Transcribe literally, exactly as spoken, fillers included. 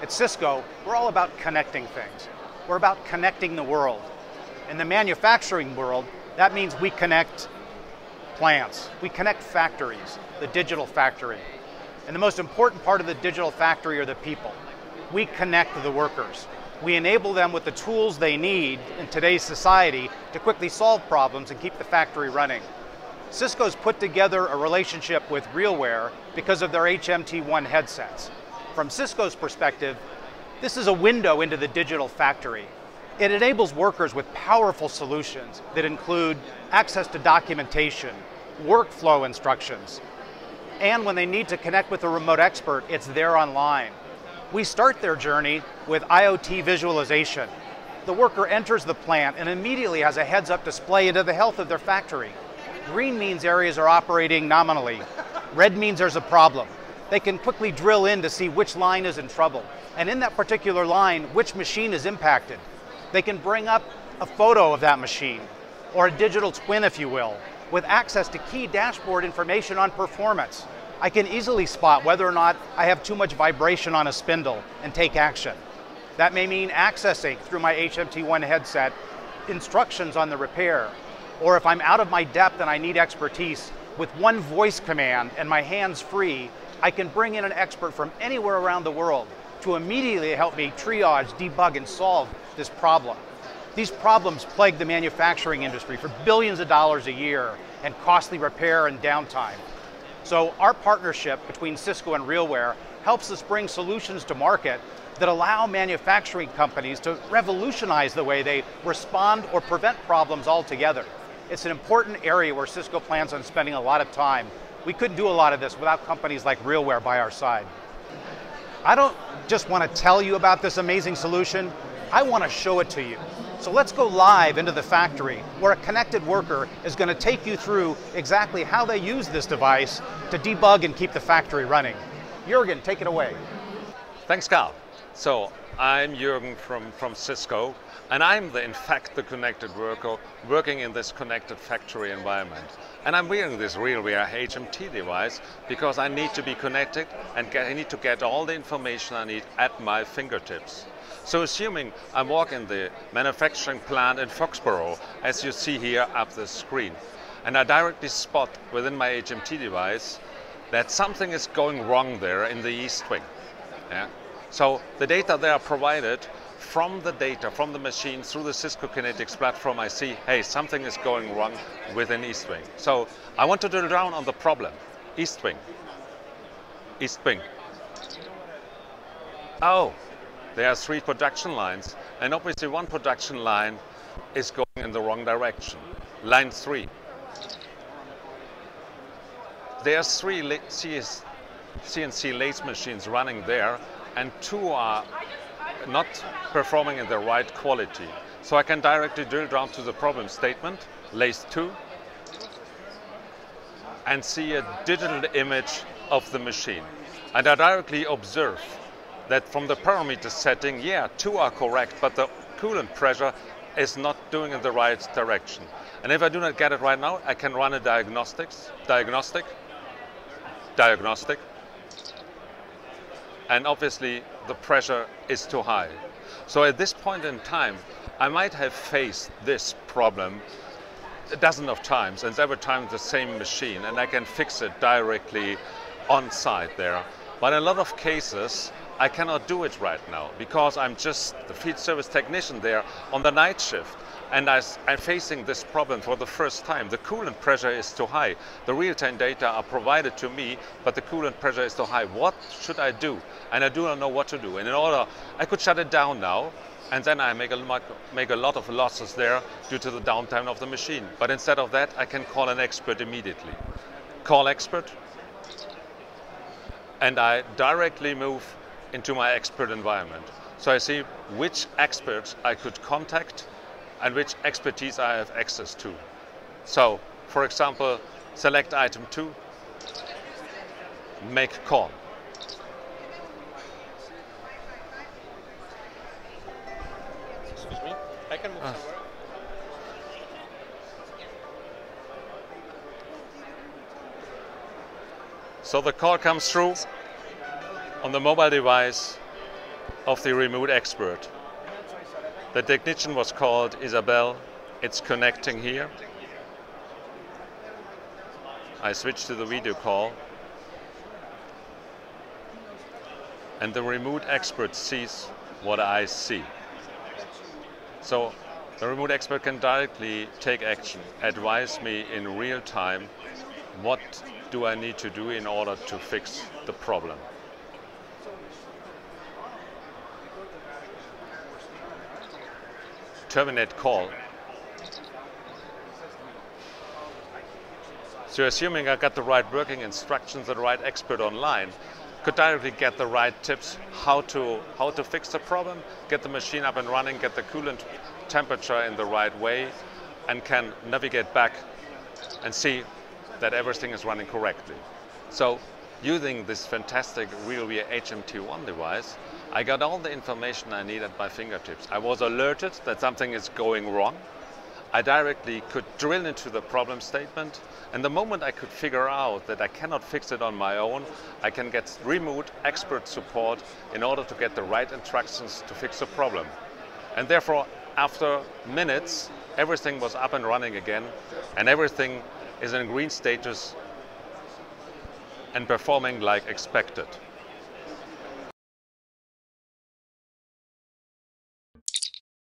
At Cisco, we're all about connecting things. We're about connecting the world. In the manufacturing world, that means we connect plants. We connect factories, the digital factory. And the most important part of the digital factory are the people. We connect the workers. We enable them with the tools they need in today's society to quickly solve problems and keep the factory running. Cisco's put together a relationship with RealWear because of their H M T one headsets. From Cisco's perspective, this is a window into the digital factory. It enables workers with powerful solutions that include access to documentation, workflow instructions, and when they need to connect with a remote expert, it's there online. We start their journey with IoT visualization. The worker enters the plant and immediately has a heads-up display into the health of their factory. Green means areas are operating nominally. Red means there's a problem. They can quickly drill in to see which line is in trouble, and in that particular line, which machine is impacted. They can bring up a photo of that machine, or a digital twin, if you will, with access to key dashboard information on performance. I can easily spot whether or not I have too much vibration on a spindle and take action. That may mean accessing through my H M T one headset instructions on the repair, or if I'm out of my depth and I need expertise, with one voice command and my hands free, I can bring in an expert from anywhere around the world to immediately help me triage, debug, and solve this problem. These problems plague the manufacturing industry for billions of dollars a year and costly repair and downtime. So our partnership between Cisco and RealWear helps us bring solutions to market that allow manufacturing companies to revolutionize the way they respond or prevent problems altogether. It's an important area where Cisco plans on spending a lot of time. We couldn't do a lot of this without companies like RealWear by our side. I don't just want to tell you about this amazing solution, I want to show it to you. So let's go live into the factory where a connected worker is going to take you through exactly how they use this device to debug and keep the factory running. Jürgen, take it away. Thanks, Carl. So I'm Jürgen from, from Cisco, and I'm the, in fact the connected worker working in this connected factory environment. And I'm wearing this RealWear H M T device because I need to be connected and get, I need to get all the information I need at my fingertips. So assuming I walk in the manufacturing plant in Foxborough, as you see here up the screen, and I directly spot within my H M T device that something is going wrong there in the east wing. Yeah? So the data they are provided from the data, from the machine, through the Cisco Kinetics platform, I see, hey, something is going wrong within east wing. So I want to drill down on the problem. East wing. East wing. Oh. There are three production lines, and obviously one production line is going in the wrong direction. Line three. There are three C N C lathe machines running there, and two are not performing in the right quality. So I can directly drill down to the problem statement, lathe two, and see a digital image of the machine. And I directly observe that from the parameter setting, yeah, two are correct, but the coolant pressure is not doing in the right direction. And if I do not get it right now, I can run a diagnostics, diagnostic, diagnostic, and obviously the pressure is too high. So at this point in time, I might have faced this problem a dozen of times, and every time the same machine, and I can fix it directly on site there. But in a lot of cases, I cannot do it right now because I'm just the field service technician there on the night shift, and I, I'm facing this problem for the first time. The coolant pressure is too high. The real-time data are provided to me, but the coolant pressure is too high. What should I do? And I do not know what to do. And in order, I could shut it down now, and then I make a, make a lot of losses there due to the downtime of the machine. But instead of that, I can call an expert immediately. Call expert, and I directly move into my expert environment. So I see which experts I could contact and which expertise I have access to. So, for example, select item two, make call. Excuse me, I can move uh. somewhere. So the call comes through on the mobile device, of the remote expert. The technician was called Isabel. It's connecting here. I switched to the video call. And the remote expert sees what I see. So the remote expert can directly take action, advise me in real time what do I need to do in order to fix the problem. Terminate call. So assuming I got the right working instructions, the right expert online, could directly get the right tips how to, how to fix the problem, get the machine up and running, get the coolant temperature in the right way, and can navigate back and see that everything is running correctly. So using this fantastic RealWear H M T one device, I got all the information I need at my fingertips. I was alerted that something is going wrong. I directly could drill into the problem statement, and the moment I could figure out that I cannot fix it on my own, I can get remote expert support in order to get the right instructions to fix the problem. And therefore, after minutes, everything was up and running again, and everything is in green status and performing like expected.